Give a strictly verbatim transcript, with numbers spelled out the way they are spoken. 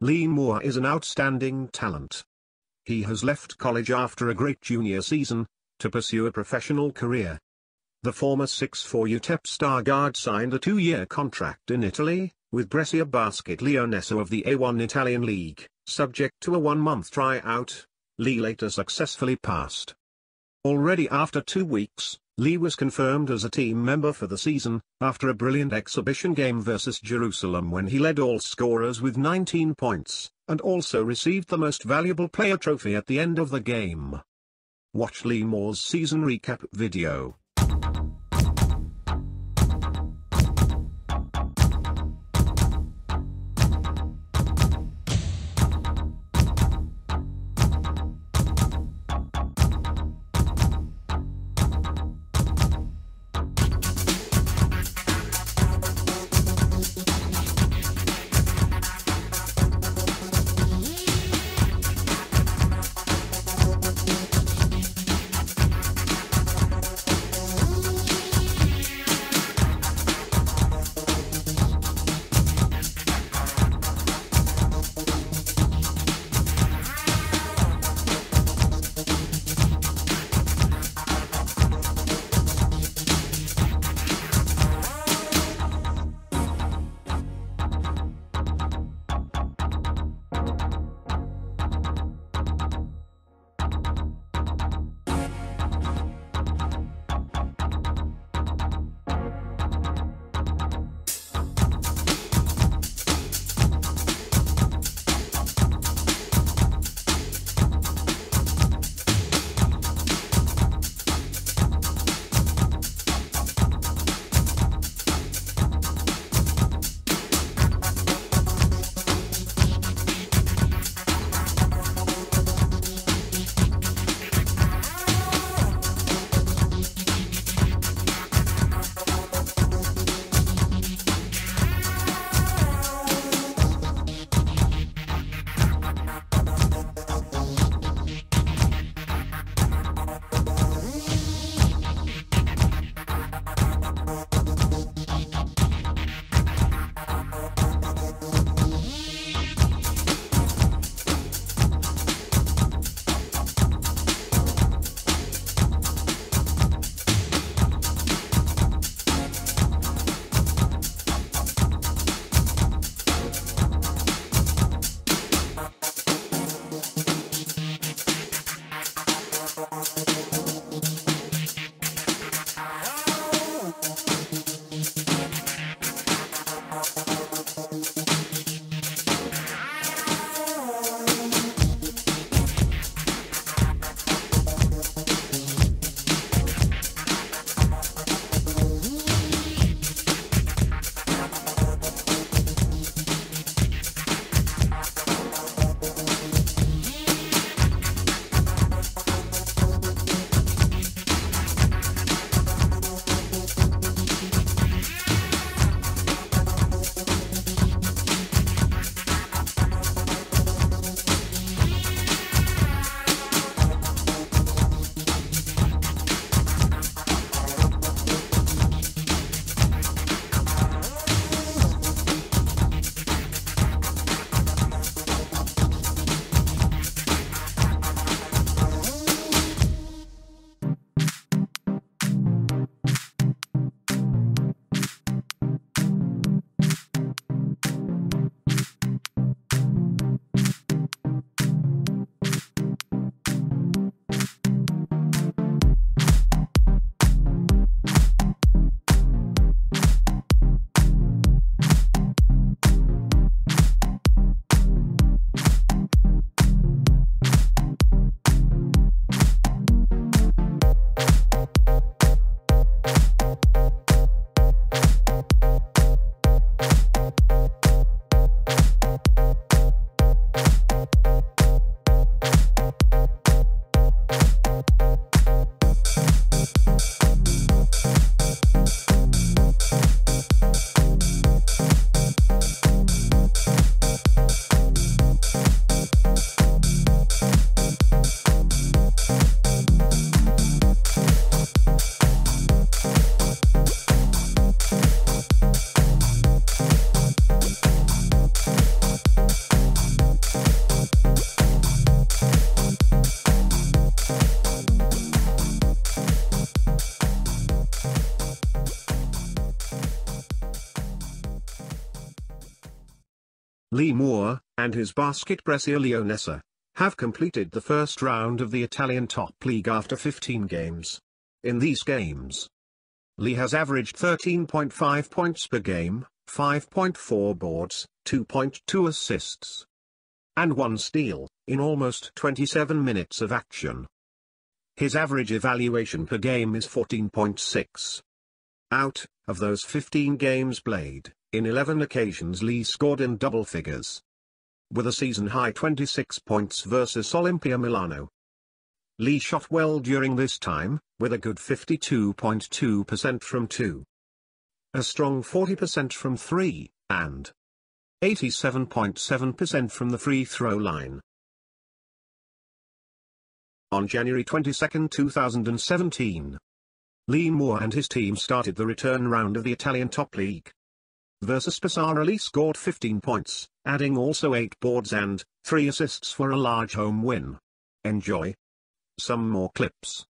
Lee Moore is an outstanding talent. He has left college after a great junior season, to pursue a professional career. The former six foot four U T E P star guard signed a two-year contract in Italy, with Brescia Basket Leonessa of the A one Italian League, subject to a one-month tryout. Lee later successfully passed. Already after two weeks, Lee was confirmed as a team member for the season, after a brilliant exhibition game versus Jerusalem when he led all scorers with nineteen points, and also received the Most Valuable Player trophy at the end of the game. Watch Lee Moore's season recap video. Lee Moore, and his Basket Brescia Leonessa, have completed the first round of the Italian top league after fifteen games. In these games, Lee has averaged thirteen point five points per game, five point four boards, two point two assists, and one steal, in almost twenty-seven minutes of action. His average evaluation per game is fourteen point six. Out of those fifteen games played, in eleven occasions Lee scored in double figures, with a season-high twenty-six points versus Olimpia Milano. Lee shot well during this time, with a good fifty-two point two percent from two, a strong forty percent from three, and eighty-seven point seven percent from the free-throw line. On January twenty-second, two thousand seventeen, Lee Moore and his team started the return round of the Italian top league. Versus Pisarely scored fifteen points, adding also eight boards and three assists for a large home win. Enjoy some more clips.